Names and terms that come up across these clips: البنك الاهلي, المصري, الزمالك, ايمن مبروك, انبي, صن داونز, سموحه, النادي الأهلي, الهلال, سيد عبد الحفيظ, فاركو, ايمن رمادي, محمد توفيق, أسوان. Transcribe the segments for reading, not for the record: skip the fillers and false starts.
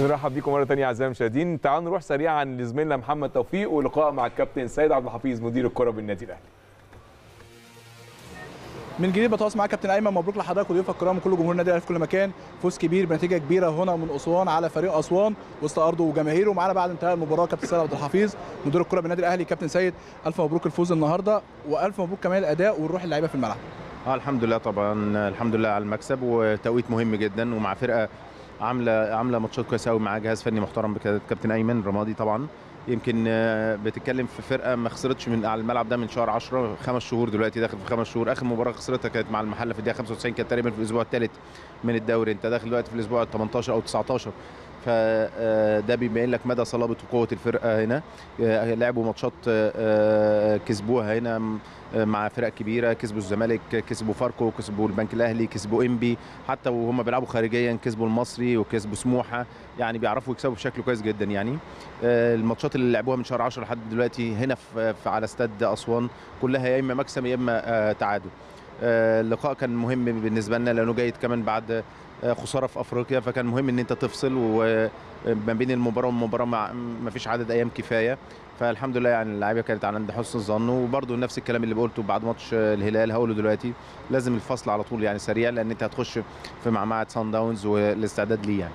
نرحب بيكم مره ثانيه اعزائي المشاهدين. تعالوا نروح سريعا لزميلنا محمد توفيق ولقاء مع الكابتن سيد عبد الحفيظ مدير الكره بالنادي الاهلي. من جديد بتواصل معاك كابتن ايمن، مبروك لحضرتك وضيوفك الكرام وكل جمهور النادي الاهلي في كل مكان. فوز كبير بنتيجه كبيره هنا من اسوان على فريق اسوان وسط ارضه وجماهيره. معانا بعد انتهاء المباراه كابتن سيد عبد الحفيظ مدير الكره بالنادي الاهلي. كابتن سيد، الف مبروك الفوز النهارده والف مبروك كمان الاداء والروح اللعيبه في الملعب. الحمد لله، طبعا الحمد لله على المكسب وتوقيت مهم جدا ومع فرقه عامله ماتشات كويسه قوي، معاه جهاز فني محترم كابتن ايمن رمادي. طبعا يمكن بتتكلم في فرقه ما خسرتش من على الملعب ده من شهر 10، 5 شهور دلوقتي، داخل في 5 شهور. اخر مباراه خسرتها كانت مع المحله في الدقيقه 95، كانت تقريبا في الاسبوع الثالث من الدوري. انت داخل دلوقتي في الاسبوع ال 18 او 19، فده بيبين لك مدى صلابه وقوه الفرقه. هنا لعبوا ماتشات كسبوها هنا مع فرق كبيره، كسبوا الزمالك، كسبوا فاركو، كسبوا البنك الاهلي، كسبوا انبي، حتى وهم بيلعبوا خارجيا كسبوا المصري وكسبوا سموحه. يعني بيعرفوا يكسبوا بشكل كويس جدا. يعني الماتشات اللي لعبوها من شهر 10 لحد دلوقتي هنا على استاد اسوان كلها يا اما مكسب يا اما تعادل. اللقاء كان مهم بالنسبه لنا لانه جاي كمان بعد خساره في افريقيا، فكان مهم ان انت تفصل وما بين المباراه والمباراه ما فيش عدد ايام كفايه. فالحمد لله يعني اللعيبه كانت عند حسن الظن، وبرده نفس الكلام اللي قلته بعد ماتش الهلال هقوله دلوقتي، لازم الفصل على طول يعني سريع لان انت هتخش في معمعة صن داونز والاستعداد ليه. يعني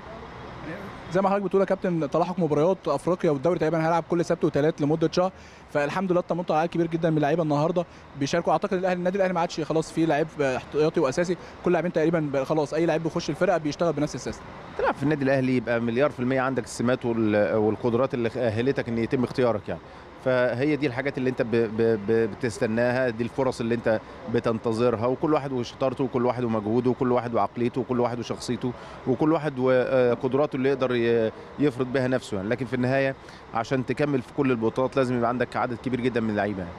زي ما حضرتك بتقول يا كابتن، تلاحق مباريات افريقيا والدوري تقريبا هيلعب كل سبت وثلاث لمده شهر، فالحمد لله اطمنت على عدد كبير جدا من اللعيبه النهارده بيشاركوا. اعتقد النادي الاهلي ما عادش خلاص فيه لعيب احتياطي واساسي، كل لاعبين تقريبا خلاص اي لعيب بيخش الفرقه بيشتغل بنفس السيستم. تلعب في النادي الاهلي يبقى مليار في الميه عندك السمات والقدرات اللي اهلتك ان يتم اختيارك. يعني فهي دي الحاجات اللي انت بتستناها، دي الفرص اللي انت بتنتظرها، وكل واحد وشطارته وكل واحد ومجهوده وكل واحد وعقليته وكل واحد وشخصيته وكل واحد وقدراته اللي يقدر يفرض بها نفسه. يعني لكن في النهايه عشان تكمل في كل البطولات لازم يبقى عندك عدد كبير جدا من اللعيبه. يعني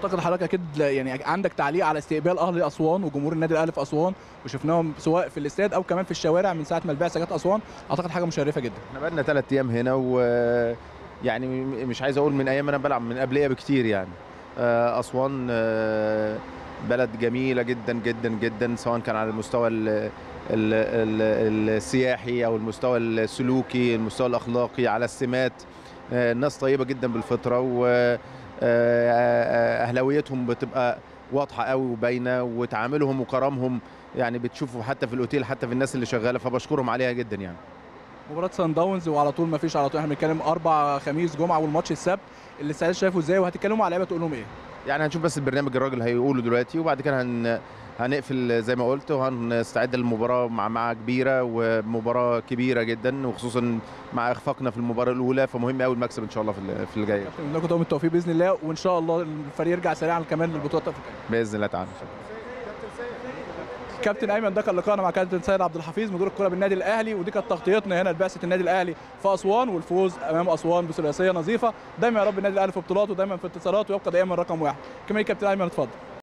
اعتقد حضرتك اكيد يعني عندك تعليق على استقبال اهل اسوان وجمهور النادي الاهلي في اسوان، وشفناهم سواء في الاستاد او كمان في الشوارع من ساعه ما البعثه جت اسوان، اعتقد حاجه مشرفه جدا. احنا بقى لنا 3 ايام هنا، و يعني مش عايز اقول من ايام انا بلعب من قبليه بكتير. يعني اسوان بلد جميله جدا جدا جدا، سواء كان على المستوى السياحي او المستوى السلوكي، المستوى الاخلاقي، على السمات. الناس طيبه جدا بالفطره، واهلاويتهم بتبقى واضحه قوي وباينه، وتعاملهم وكرامهم يعني بتشوفوا حتى في الاوتيل حتى في الناس اللي شغاله، فبشكرهم عليها جدا. يعني مباراه صن داونز وعلى طول ما فيش على طول، احنا بنتكلم 4 خميس جمعه والماتش السبت، اللي السعيد شايفه ازاي وهتتكلموا على اللعيبه تقول لهم ايه؟ يعني هنشوف بس البرنامج الراجل هيقوله دلوقتي، وبعد كده هنقفل زي ما قلت وهنستعد للمباراه مع كبيره، ومباراه كبيره جدا، وخصوصا مع اخفاقنا في المباراه الاولى، فمهم قوي المكسب ان شاء الله في اللي جاي. نتمنى لكم التوفيق باذن الله، وان شاء الله الفريق يرجع سريعا كمان للبطوله الافريقيه باذن الله تعالى. كابتن ايمن، ده كان لقائنا مع كابتن سيد عبد الحفيظ مدير الكره بالنادي الاهلي، ودي كانت تغطيتنا هنا لبعثه النادي الاهلي في اسوان والفوز امام اسوان بثلاثيه نظيفه. دايما يا رب النادي الاهلي في بطولاته ودايما في انتصاراته، ويبقى دايما رقم 1. كمان كابتن ايمن اتفضل.